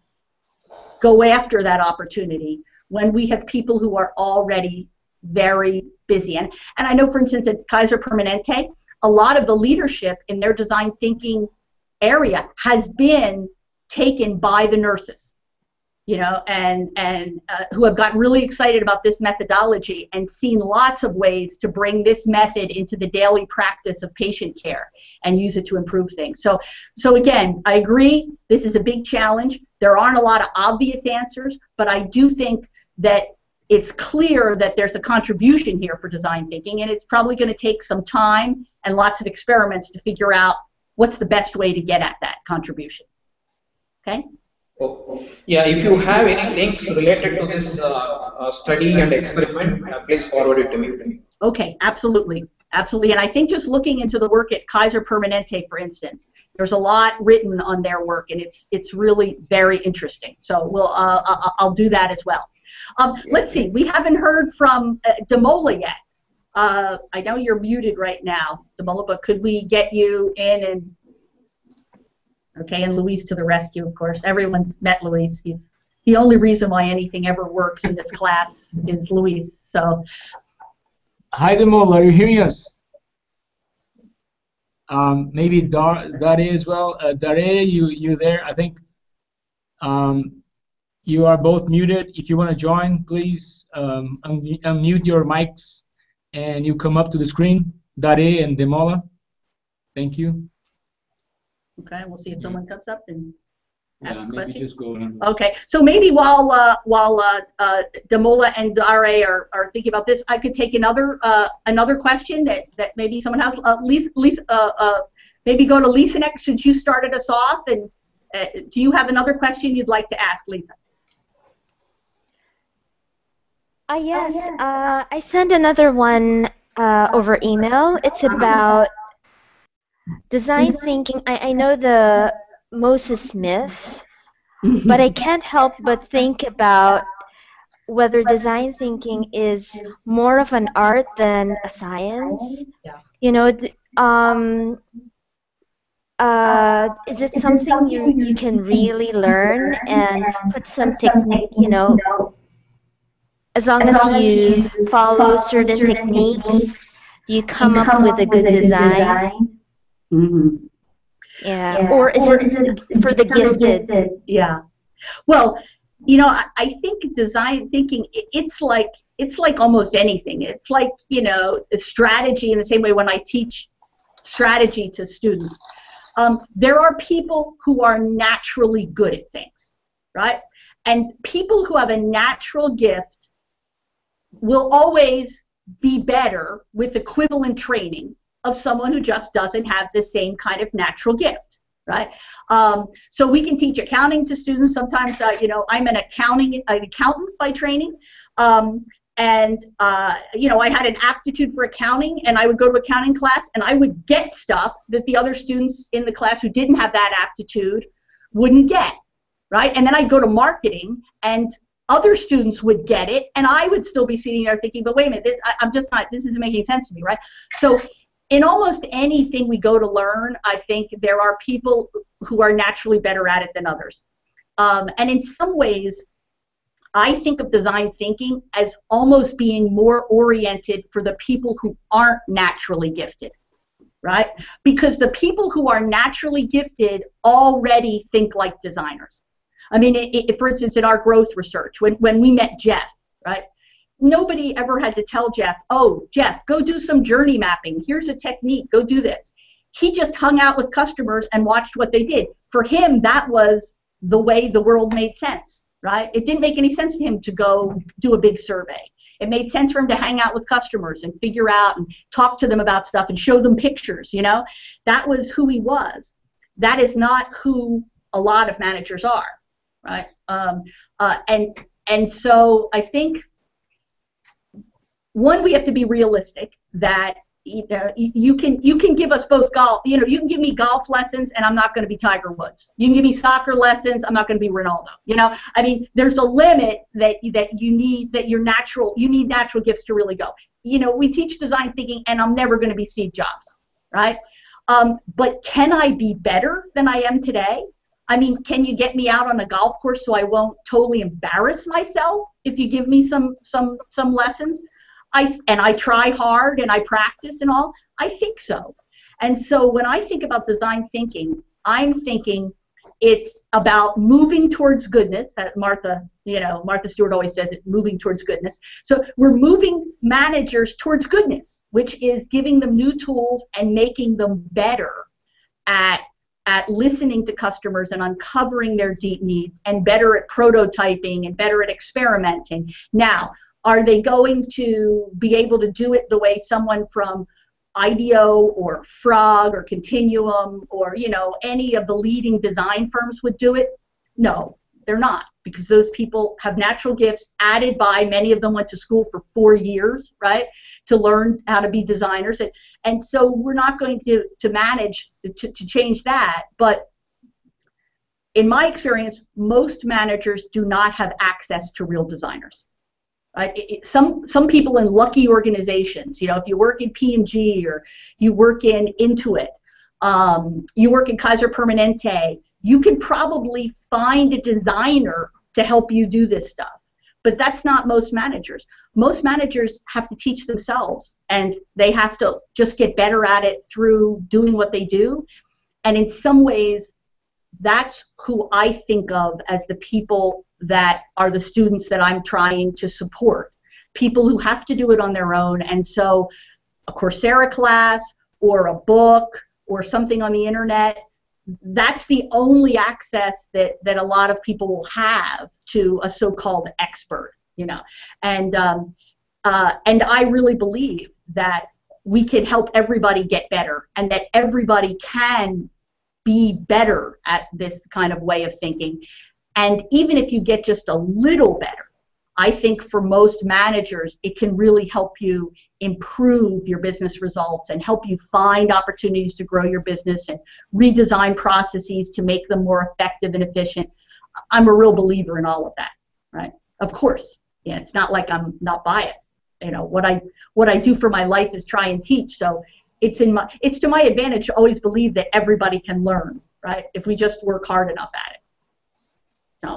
go after that opportunity when we have people who are already very busy? And, and I know, for instance, at Kaiser Permanente, a lot of the leadership in their design thinking area has been taken by the nurses, you know, and, and uh, who have gotten really excited about this methodology and seen lots of ways to bring this method into the daily practice of patient care and use it to improve things. So, so again, I agree, this is a big challenge. There aren't a lot of obvious answers, but I do think that it's clear that there's a contribution here for design thinking, and it's probably going to take some time and lots of experiments to figure out what's the best way to get at that contribution. Okay? Yeah, if you have any links related to this uh, uh, study and experiment, uh, please forward it to me. Okay, absolutely. Absolutely. And I think just looking into the work at Kaiser Permanente, for instance, there's a lot written on their work, and it's it's really very interesting. So we'll uh, I'll do that as well. Um, let's see. We haven't heard from uh, Damola yet. Uh, I know you're muted right now, Damola, but could we get you in and... Okay, and Luis to the rescue, of course. Everyone's met Luis. He's the only reason why anything ever works in this class is Luis. So, hi, Damola. Are you hearing us? Um, maybe Dar Dare as well. Uh, Dare, you you there? I think um, you are both muted. If you want to join, please um, un unmute your mics, and you come up to the screen. Dare and Damola. Thank you. Okay, we'll see if someone comes up and asks yeah, a question. Just go on. Okay, so maybe while uh, while uh, uh, Damola and Dare are, are thinking about this, I could take another uh, another question that, that maybe someone else. Uh, Lisa, Lisa, uh, uh, maybe go to Lisa next, since you started us off. And uh, do you have another question you'd like to ask, Lisa? Uh, yes, oh, yes. Uh, I sent another one uh, over email. It's about Design thinking, I, I know the Moses myth, but I can't help but think about whether design thinking is more of an art than a science. You know, um, uh, is it something you, you can really learn and put some technique, you know, as long as you follow certain techniques, you come up with a good design? Mm-hmm. Yeah. yeah. Or is, or it, is it, it for the gifted? gifted? Yeah. Well, you know, I, I think design thinking, it, it's like it's like almost anything. It's like, you know, strategy in the same way when I teach strategy to students. Um, there are people who are naturally good at things, right? And people who have a natural gift will always be better with equivalent training of someone who just doesn't have the same kind of natural gift, right? Um, so we can teach accounting to students. Sometimes, uh, you know, I'm an accounting an accountant by training, um, and uh, you know, I had an aptitude for accounting, and I would go to accounting class, and I would get stuff that the other students in the class who didn't have that aptitude wouldn't get, right? And then I'd go to marketing, and other students would get it, and I would still be sitting there thinking, "But wait a minute, this I, I'm just not. This isn't making sense to me, right?" So in almost anything we go to learn, I think there are people who are naturally better at it than others. Um, and in some ways, I think of design thinking as almost being more oriented for the people who aren't naturally gifted, right? Because the people who are naturally gifted already think like designers. I mean, it, it, for instance, in our growth research, when, when we met Jeff, right? Nobody ever had to tell Jeff, oh, Jeff, go do some journey mapping. Here's a technique. Go do this. He just hung out with customers and watched what they did. For him, that was the way the world made sense, right? It didn't make any sense to him to go do a big survey. It made sense for him to hang out with customers and figure out and talk to them about stuff and show them pictures, you know? That was who he was. That is not who a lot of managers are, right? Um, uh, and, and so I think... one, we have to be realistic that you know, you can you can give us both golf. You know, you can give me golf lessons, and I'm not going to be Tiger Woods. You can give me soccer lessons. I'm not going to be Ronaldo. You know, I mean, there's a limit that that you need that your natural you need natural gifts to really go. You know, we teach design thinking, and I'm never going to be Steve Jobs, right? Um, but can I be better than I am today? I mean, can you get me out on the golf course so I won't totally embarrass myself if you give me some some some lessons? I, and I try hard and I practice and all, I think so. And so when I think about design thinking, I'm thinking it's about moving towards goodness. That Martha, you know, Martha Stewart always said that, moving towards goodness. So we're moving managers towards goodness, which is giving them new tools and making them better at, at listening to customers and uncovering their deep needs, and better at prototyping and better at experimenting. Now, are they going to be able to do it the way someone from IDEO or Frog or Continuum or, you know, any of the leading design firms would do it? No, they're not, because those people have natural gifts added by, many of them went to school for four years, right, to learn how to be designers. And, and so we're not going to, to manage to, to change that. But in my experience, most managers do not have access to real designers. Right? It, it, some some people in lucky organizations, you know, if you work in P and G or you work in Intuit, um, you work in Kaiser Permanente, you can probably find a designer to help you do this stuff. But that's not most managers. Most managers have to teach themselves, and they have to just get better at it through doing what they do. And in some ways, that's who I think of as the people that are the students that I'm trying to support, people who have to do it on their own. And so a Coursera class or a book or something on the internet, that's the only access that, that a lot of people will have to a so-called expert, you know. And, um, uh, and I really believe that we can help everybody get better, and that everybody can be better at this kind of way of thinking. And even if you get just a little better, I think for most managers, it can really help you improve your business results and help you find opportunities to grow your business and redesign processes to make them more effective and efficient. I'm a real believer in all of that, right? Of course. Yeah, it's not like I'm not biased. You know, what I what I do for my life is try and teach. So it's in my it's to my advantage to always believe that everybody can learn, right? If we just work hard enough at it. So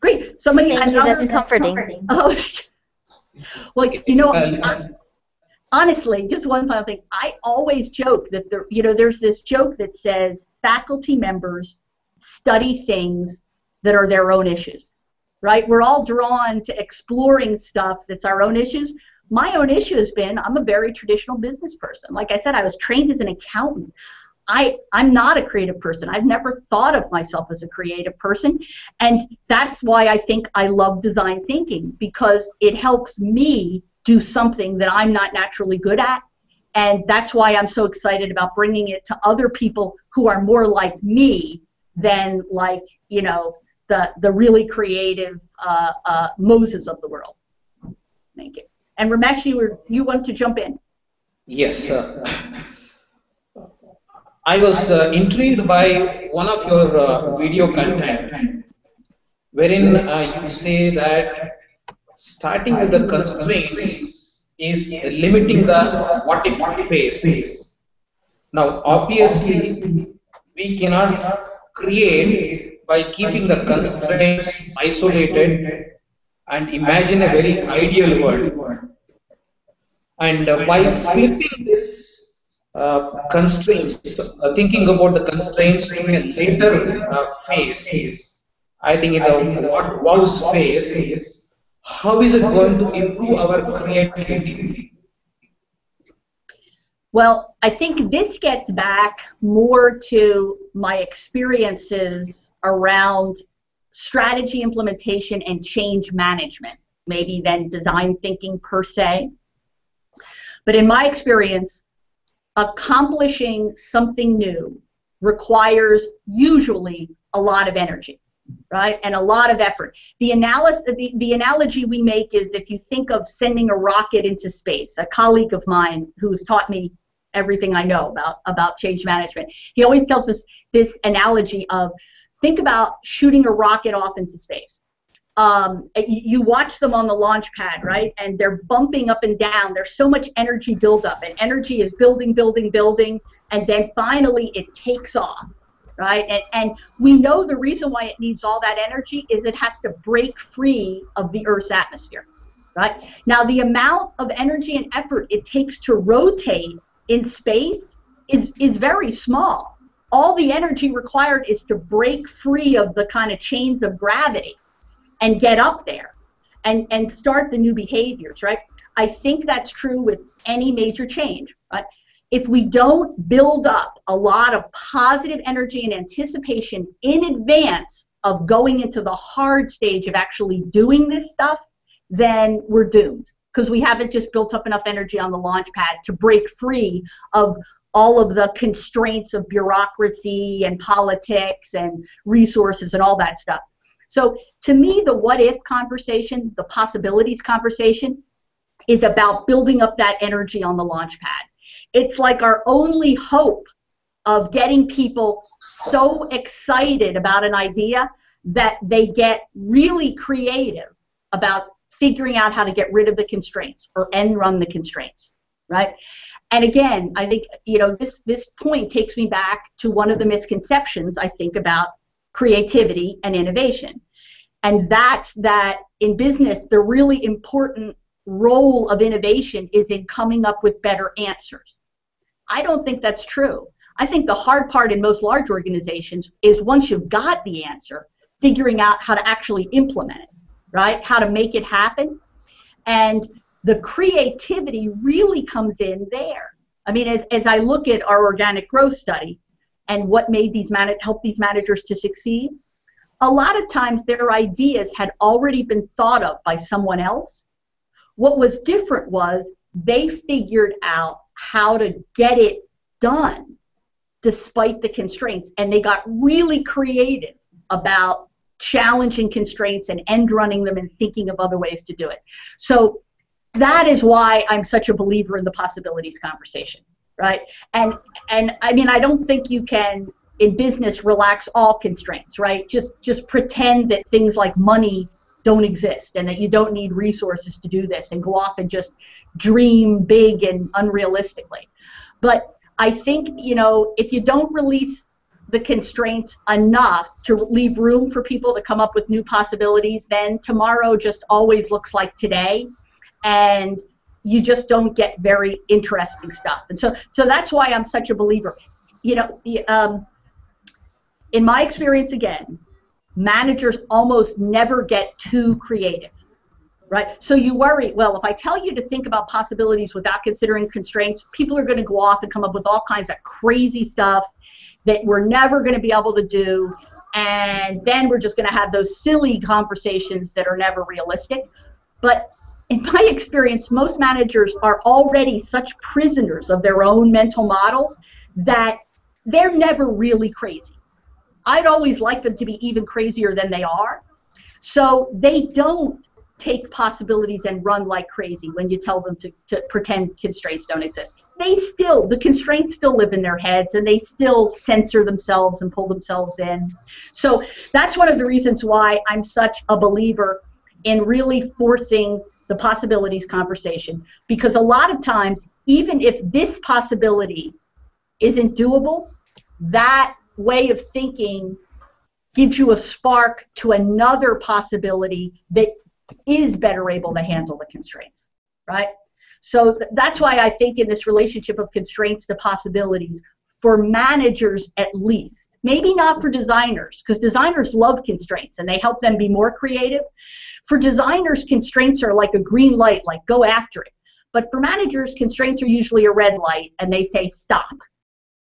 great. Somebody Thank you, that's comforting. comforting. Oh, well, you know, I, honestly, just one final thing. I always joke that there, you know, there's this joke that says faculty members study things that are their own issues, right? We're all drawn to exploring stuff that's our own issues. My own issue has been I'm a very traditional business person. Like I said, I was trained as an accountant. I, I'm not a creative person. I've never thought of myself as a creative person, and that's why I think I love design thinking, because it helps me do something that I'm not naturally good at, and that's why I'm so excited about bringing it to other people who are more like me than like, you know, the, the really creative uh, uh, Moses of the world. Thank you. And Ramesh, you, were, you want to jump in? Yes. Uh, I was uh, intrigued by one of your uh, video content, wherein uh, you say that starting with the constraints is limiting the what if phase. Now, obviously, we cannot create by keeping the constraints isolated and imagine a very ideal world. And uh, by flipping this Uh, constraints, uh, thinking about the constraints in a later uh, phase, I think in the what was phase, how is it going to improve our creativity? Well, I think this gets back more to my experiences around strategy implementation and change management, maybe than design thinking per se. But in my experience, accomplishing something new requires usually a lot of energy, right, and a lot of effort. The analysis, the, the analogy we make is if you think of sending a rocket into space. A colleague of mine who's taught me everything I know about, about change management, he always tells us this analogy of think about shooting a rocket off into space. Um, you watch them on the launch pad, right? And they're bumping up and down. There's so much energy buildup, and energy is building, building, building, and then finally it takes off, right? And, and we know the reason why it needs all that energy is it has to break free of the Earth's atmosphere, right? Now, the amount of energy and effort it takes to rotate in space is, is very small. All the energy required is to break free of the kind of chains of gravity and get up there and, and start the new behaviors, right? I think that's true with any major change, right? If we don't build up a lot of positive energy and anticipation in advance of going into the hard stage of actually doing this stuff, then we're doomed, because we haven't just built up enough energy on the launch pad to break free of all of the constraints of bureaucracy and politics and resources and all that stuff. So to me, the what-if conversation, the possibilities conversation, is about building up that energy on the launch pad. It's like our only hope of getting people so excited about an idea that they get really creative about figuring out how to get rid of the constraints or end run the constraints, right? And again, I think, you know, this, this point takes me back to one of the misconceptions, I think, about creativity and innovation. And that's that in business, the really important role of innovation is in coming up with better answers. I don't think that's true. I think the hard part in most large organizations is once you've got the answer, figuring out how to actually implement it, right? How to make it happen. And the creativity really comes in there. I mean, as, as I look at our organic growth study, and what made these man- help these managers to succeed, a lot of times their ideas had already been thought of by someone else. What was different was they figured out how to get it done despite the constraints, and they got really creative about challenging constraints and end running them and thinking of other ways to do it. So that is why I'm such a believer in the possibilities conversation, right? And, and I mean, I don't think you can, in business, relax all constraints, right? Just, just pretend that things like money don't exist and that you don't need resources to do this and go off and just dream big and unrealistically. But I think, you know, if you don't release the constraints enough to leave room for people to come up with new possibilities, then tomorrow just always looks like today, and you just don't get very interesting stuff. And so, so that's why I'm such a believer. You know, um, in my experience, again, managers almost never get too creative, right? So you worry, well, if I tell you to think about possibilities without considering constraints, people are going to go off and come up with all kinds of crazy stuff that we're never going to be able to do, and then we're just going to have those silly conversations that are never realistic. But in my experience, most managers are already such prisoners of their own mental models that they're never really crazy. I'd always like them to be even crazier than they are. So they don't take possibilities and run like crazy when you tell them to, to pretend constraints don't exist. They still, the constraints still live in their heads, and they still censor themselves and pull themselves in. So that's one of the reasons why I'm such a believer in really forcing the possibilities conversation, because a lot of times, even if this possibility isn't doable, that way of thinking gives you a spark to another possibility that is better able to handle the constraints, right? So th that's why I think in this relationship of constraints to possibilities, for managers at least, maybe not for designers, because designers love constraints and they help them be more creative. For designers, constraints are like a green light, like go after it. But for managers, constraints are usually a red light and they say stop,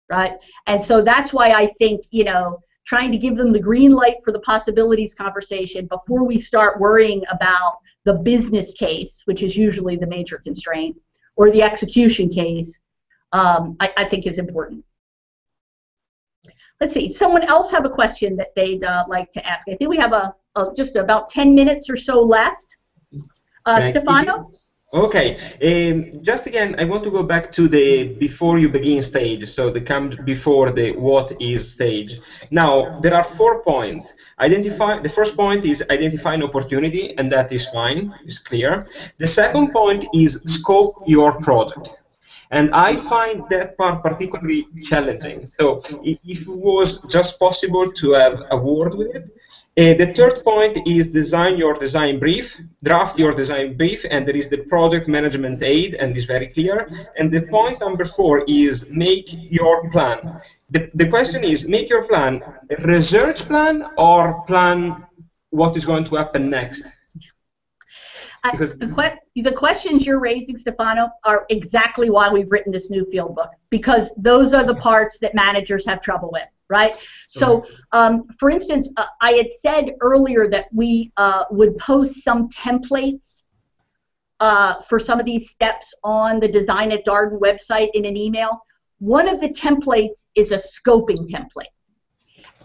right? And so that's why I think, you know, trying to give them the green light for the possibilities conversation before we start worrying about the business case, which is usually the major constraint, or the execution case, um, I, I think is important. Let's see, someone else have a question that they'd uh, like to ask. I think we have a, a just about ten minutes or so left. Uh, Stefano? Okay, um, just again, I want to go back to the before you begin stage, so the come before the what is stage. Now, there are four points. Identify. The first point is identify an opportunity, and that is fine, it's clear. The second point is scope your project. And I find that part particularly challenging. So if it was just possible to have a word with it. Uh, the third point is design your design brief, draft your design brief, and there is the project management aid, and it's very clear. And the point number four is make your plan. The, the question is, make your plan a research plan or plan what is going to happen next? Uh, the, que the questions you're raising, Stefano, are exactly why we've written this new field book, because those are the parts that managers have trouble with, right? So, um, for instance, uh, I had said earlier that we uh, would post some templates uh, for some of these steps on the Design at Darden website in an email. One of the templates is a scoping template,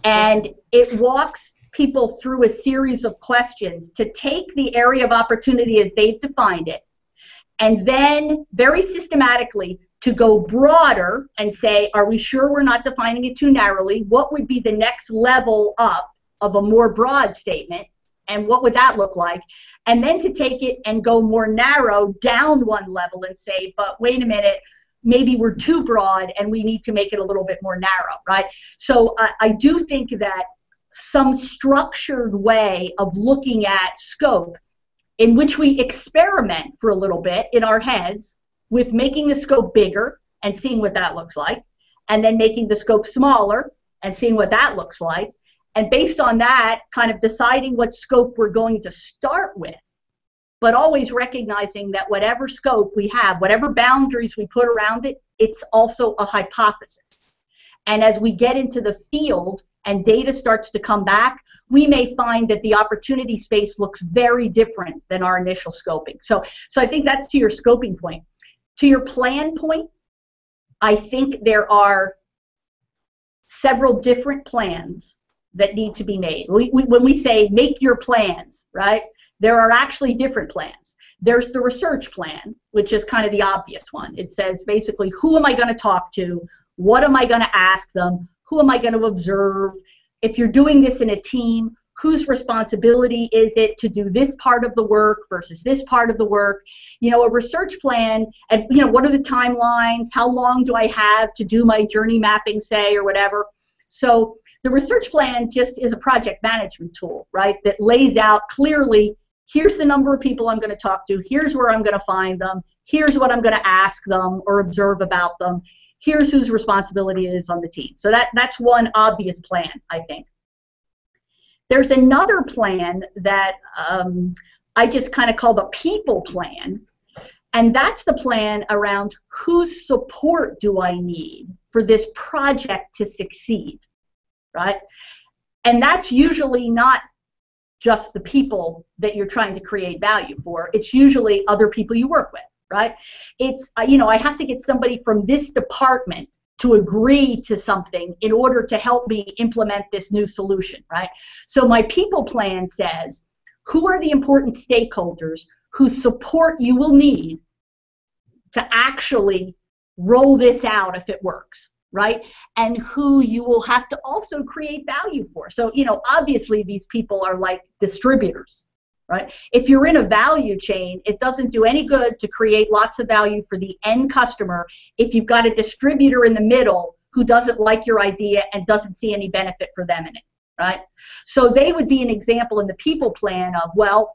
and it walks people through a series of questions to take the area of opportunity as they've defined it, and then very systematically to go broader and say, are we sure we're not defining it too narrowly? What would be the next level up of a more broad statement, and what would that look like? And then to take it and go more narrow down one level and say, but wait a minute, maybe we're too broad and we need to make it a little bit more narrow, right? So uh, I do think that some structured way of looking at scope in which we experiment for a little bit in our heads with making the scope bigger and seeing what that looks like, and then making the scope smaller and seeing what that looks like, and based on that kind of deciding what scope we're going to start with, but always recognizing that whatever scope we have, whatever boundaries we put around it, it's also a hypothesis. And as we get into the field and data starts to come back, we may find that the opportunity space looks very different than our initial scoping. So, so I think that's to your scoping point. To your plan point, I think there are several different plans that need to be made. We, we, when we say make your plans, right, there are actually different plans. There's the research plan, which is kind of the obvious one. It says basically, who am I going to talk to? What am I going to ask them? Who am I going to observe? If you're doing this in a team, whose responsibility is it to do this part of the work versus this part of the work? You know, a research plan, and, you know, what are the timelines? How long do I have to do my journey mapping, say, or whatever? So the research plan just is a project management tool, right, that lays out clearly, here's the number of people I'm going to talk to, here's where I'm going to find them, here's what I'm going to ask them or observe about them, here's whose responsibility it is on the team. So that, that's one obvious plan, I think. There's another plan that um, I just kind of call the people plan, and that's the plan around whose support do I need for this project to succeed, right? And that's usually not just the people that you're trying to create value for. It's usually other people you work with, right? It's, you know, I have to get somebody from this department to agree to something in order to help me implement this new solution, right? So my people plan says, who are the important stakeholders whose support you will need to actually roll this out if it works, right? And who you will have to also create value for. So, you know, obviously these people are like distributors, right? If you're in a value chain, it doesn't do any good to create lots of value for the end customer if you've got a distributor in the middle who doesn't like your idea and doesn't see any benefit for them in it, right? So they would be an example in the people plan of, well,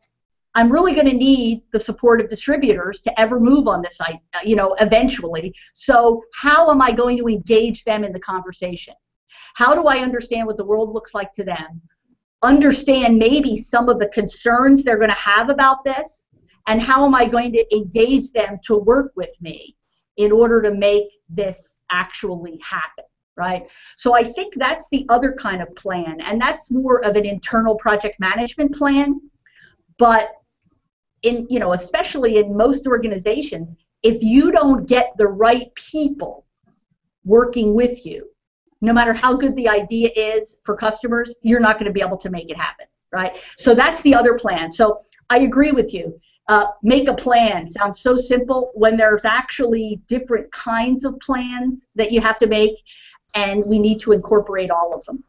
I'm really going to need the support of distributors to ever move on this, you know, eventually. So how am I going to engage them in the conversation? How do I understand what the world looks like to them? Understand maybe some of the concerns they're going to have about this, and how am I going to engage them to work with me in order to make this actually happen, right? So I think that's the other kind of plan, and that's more of an internal project management plan. But in, you know, especially in most organizations, if you don't get the right people working with you, no matter how good the idea is for customers, you're not going to be able to make it happen, right? So that's the other plan. So I agree with you. Uh, make a plan sounds so simple when there's actually different kinds of plans that you have to make, and we need to incorporate all of them.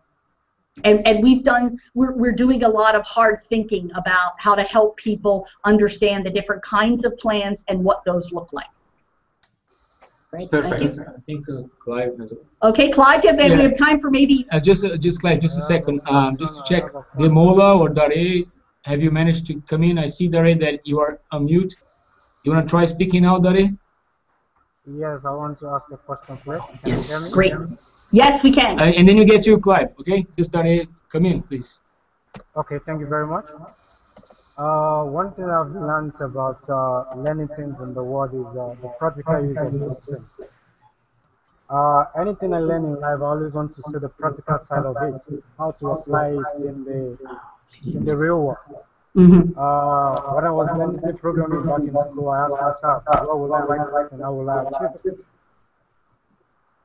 And, and we've done, we're, we're doing a lot of hard thinking about how to help people understand the different kinds of plans and what those look like. Great. Perfect. I think uh, Clive has a... Okay, Clive, do you have, yeah. we have time for maybe... Uh, just, uh, just Clive, just a second. Um, just to check, Demola or Dare, have you managed to come in? I see, Dare, that you are on mute. You want to try speaking now, Dare? Yes, I want to ask a question first. Can yes. You hear me? Great. Can you hear me? Yes, we can. Uh, and then you get to Clive, okay? Just Dare, come in, please. Okay, thank you very much. Uh, one thing I've learned about uh, learning things in the world is uh, the practical use of things. Uh, anything I learn in life, I always want to see the practical side of it, how to apply it in the in the real world. Mm-hmm. uh, when I was learning programming back in school, I asked myself, what will I write and how will I achieve it?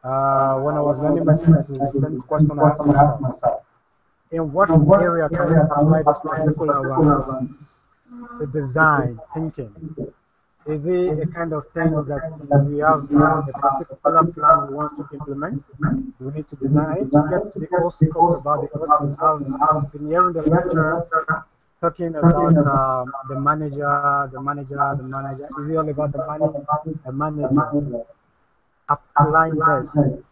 Uh, when I was learning mathematics, the same question I asked myself. In what area can we apply this particular one? The design thinking. Is it a kind of thing that we have a particular plan we want to implement? We need to design it to get the whole scope about the outcome. I've been hearing the lecture talking about um, the manager, the manager, the manager. Is it all about the money, the manager? Applying this.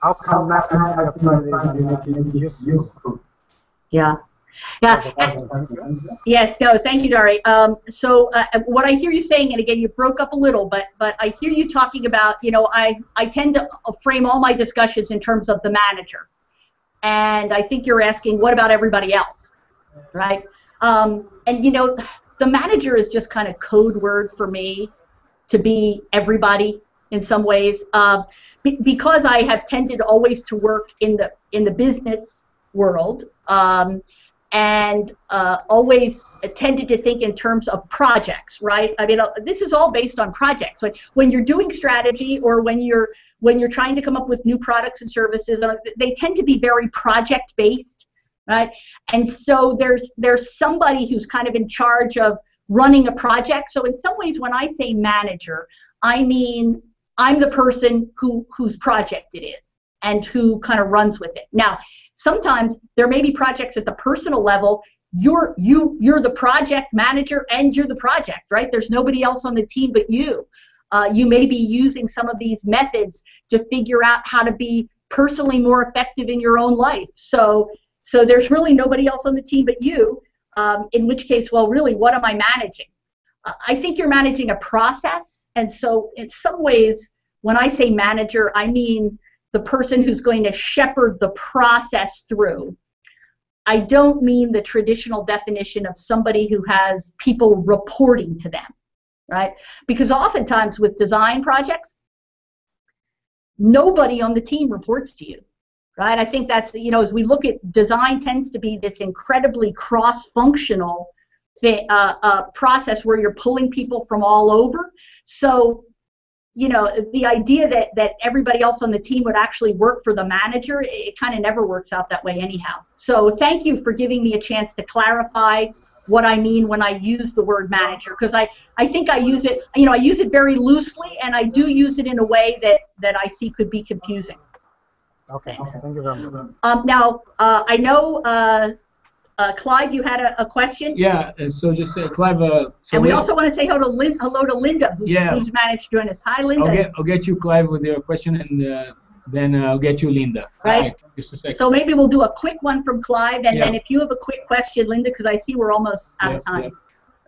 How can I actually apply this and make it useful? Yeah. Yeah. Yes. No. Thank you, Dari. Um, so, uh, what I hear you saying, and again, you broke up a little, but but I hear you talking about, you know, I I tend to frame all my discussions in terms of the manager, and I think you're asking, what about everybody else, right? Um, and you know, the manager is just kind of code word for me to be everybody. In some ways, uh, be because I have tended always to work in the in the business world, um, and uh, always tended to think in terms of projects, right? I mean, this is all based on projects. When, when you're doing strategy or when you're, when you're trying to come up with new products and services, they tend to be very project-based, right? And so there's, there's somebody who's kind of in charge of running a project. So in some ways, when I say manager, I mean I'm the person who, whose project it is and who kind of runs with it. Now, sometimes there may be projects at the personal level. You're, you, you're the project manager and you're the project, right? There's nobody else on the team but you. Uh, you may be using some of these methods to figure out how to be personally more effective in your own life. So, so there's really nobody else on the team but you, um, in which case, well, really, what am I managing? Uh, I think you're managing a process, and so in some ways, when I say manager, I mean the person who's going to shepherd the process through. I don't mean the traditional definition of somebody who has people reporting to them, right? Because oftentimes with design projects, nobody on the team reports to you, right? I think that's, you know, as we look at design, tends to be this incredibly cross-functional thing, uh, uh, process where you're pulling people from all over. So, you know, the idea that, that everybody else on the team would actually work for the manager, it, it kind of never works out that way anyhow. So thank you for giving me a chance to clarify what I mean when I use the word manager, because I, I think I use it, you know, I use it very loosely, and I do use it in a way that, that I see could be confusing. Okay, awesome. Thank you very much. Um, now, uh, I know, uh, uh, Clive, you had a, a question? Yeah, so just uh, Clive. Uh, so and we, we also want to say hello to, Lin hello to Linda, who's, yeah. who's managed to join us. Hi, Linda. I'll get, I'll get you, Clive, with your question, and uh, then I'll get you, Linda. Right. Right. Just a second. So maybe we'll do a quick one from Clive, and yeah. then if you have a quick question, Linda, because I see we're almost out yeah, of time. Yeah.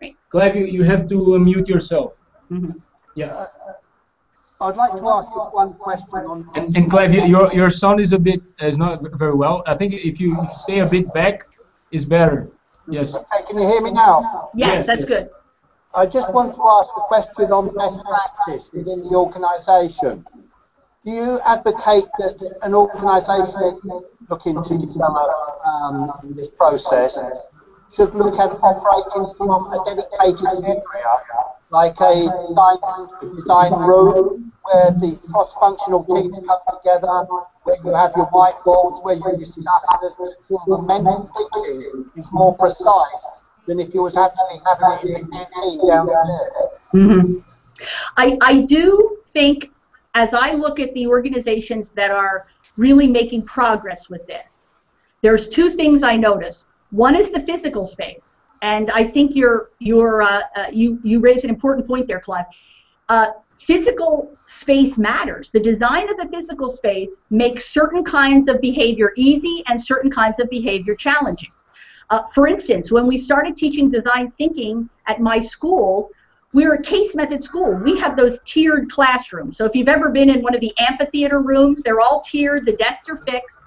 Right. Clive, you, you have to mute yourself. Mm-hmm. Yeah. Uh, I'd like to ask just one question on. And, and Clive, your your sound is a bit is not very well. I think if you stay a bit back, it's better. Yes. Okay, can you hear me now? Yes, yes that's yes. good. I just want to ask a question on best practice within the organisation. Do you advocate that an organisation looking to develop um, this process should look at operating from a dedicated area, like a design, design room where the cross-functional teams come together, where you have your whiteboards, where you discuss others, the mental thinking is more precise than if you was actually having it in the team down there. Mm-hmm. I, I do think, as I look at the organizations that are really making progress with this, there's two things I notice. One is the physical space, and I think you're, you're, uh, uh, you, you raise an important point there, Clive. Uh, physical space matters. The design of the physical space makes certain kinds of behavior easy and certain kinds of behavior challenging. Uh, for instance, when we started teaching design thinking at my school, we were a case method school. We have those tiered classrooms. So if you've ever been in one of the amphitheater rooms, they're all tiered, the desks are fixed.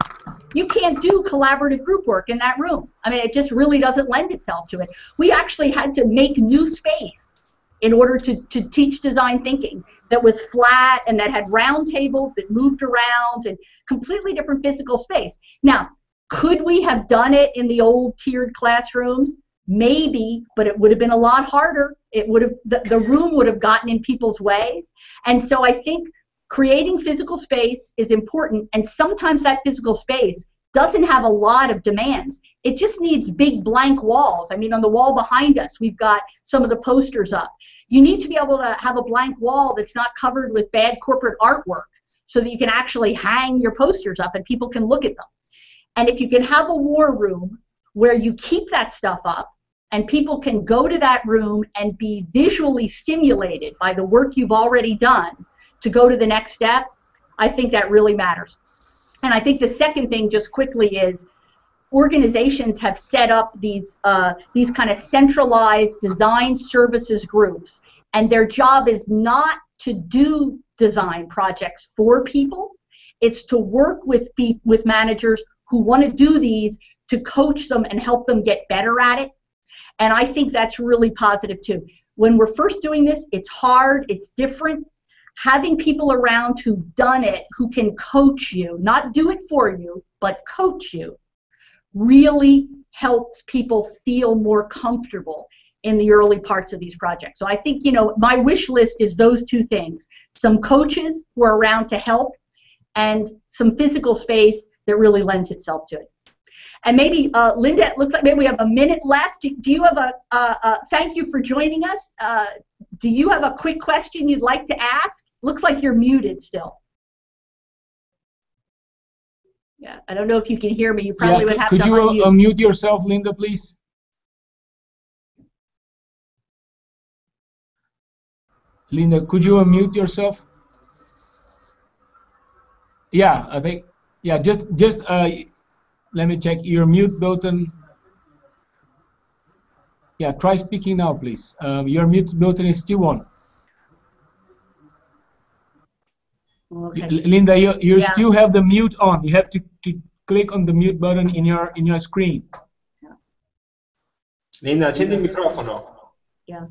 You can't do collaborative group work in that room. I mean, it just really doesn't lend itself to it. We actually had to make new space in order to, to teach design thinking that was flat and that had round tables that moved around and completely different physical space. Now, could we have done it in the old tiered classrooms? Maybe, but it would have been a lot harder. It would have, the, the room would have gotten in people's ways. And so I think creating physical space is important, and sometimes that physical space doesn't have a lot of demands. It just needs big blank walls. I mean, on the wall behind us, we've got some of the posters up. You need to be able to have a blank wall that's not covered with bad corporate artwork so that you can actually hang your posters up and people can look at them. And if you can have a war room where you keep that stuff up and people can go to that room and be visually stimulated by the work you've already done, to go to the next step, I think that really matters. And I think the second thing, just quickly, is organizations have set up these uh, these kind of centralized design services groups, and their job is not to do design projects for people. It's to work with with managers who want to do these, to coach them and help them get better at it. And I think that's really positive too. When we're first doing this, it's hard, it's different. Having people around who've done it, who can coach you, not do it for you, but coach you, really helps people feel more comfortable in the early parts of these projects. So I think, you know, my wish list is those two things: some coaches who are around to help, and some physical space that really lends itself to it. And maybe, uh, Linda, it looks like maybe we have a minute left. Do, do you have a, uh, uh, thank you for joining us. Uh, do you have a quick question you'd like to ask? Looks like you're muted still. Yeah, I don't know if you can hear me. You probably yeah, would have could to Could you unmute. unmute yourself, Linda, please? Linda, could you unmute yourself? Yeah, I think, yeah, just, just, uh, let me check your mute button. Yeah, try speaking now, please. Um, your mute button is still on. Okay. Linda, you, you yeah. still have the mute on. You have to, to click on the mute button in your in your screen. Yeah. Linda, accendi il microfono. Yeah,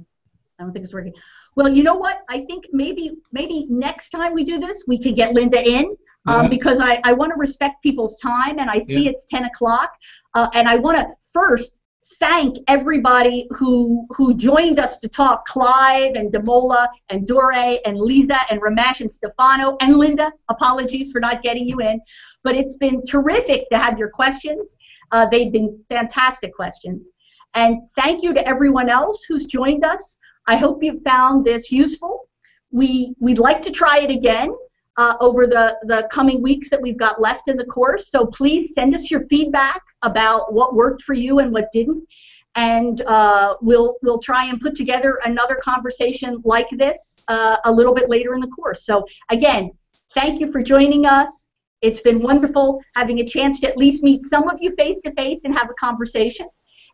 I don't think it's working. Well, you know what? I think maybe maybe next time we do this, we could get Linda in. Yeah. Um, because I, I want to respect people's time, and I see yeah. it's ten o'clock, uh, and I want to first thank everybody who who joined us to talk: Clive and Demola and Dore and Lisa and Ramesh and Stefano and Linda. Apologies for not getting you in, but it's been terrific to have your questions. Uh, they've been fantastic questions, and thank you to everyone else who's joined us. I hope you found this useful. We we'd like to try it again. Uh, over the, the coming weeks that we've got left in the course. So please send us your feedback about what worked for you and what didn't. And uh, we'll, we'll try and put together another conversation like this uh, a little bit later in the course. So again, thank you for joining us. It's been wonderful having a chance to at least meet some of you face-to-face and have a conversation.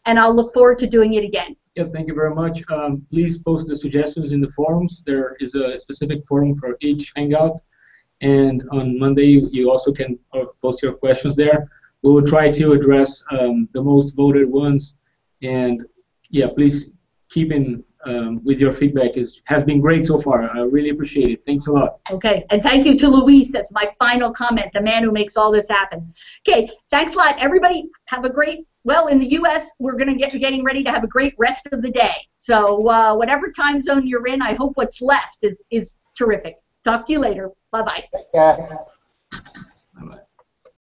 And I'll look forward to doing it again. Yeah, thank you very much. Um, please post the suggestions in the forums. There is a specific forum for each Hangout. And on Monday, you also can post your questions there. We will try to address um, the most voted ones. And yeah, please keep in um, with your feedback. It has been great so far. I really appreciate it. Thanks a lot. Okay. And thank you to Luis as my final comment, the man who makes all this happen. Okay. Thanks a lot. Everybody have a great, well, in the U S, we're going to get to getting ready to have a great rest of the day. So uh, whatever time zone you're in, I hope what's left is, is terrific. Talk to you later. Bye-bye. Take care. Bye-bye.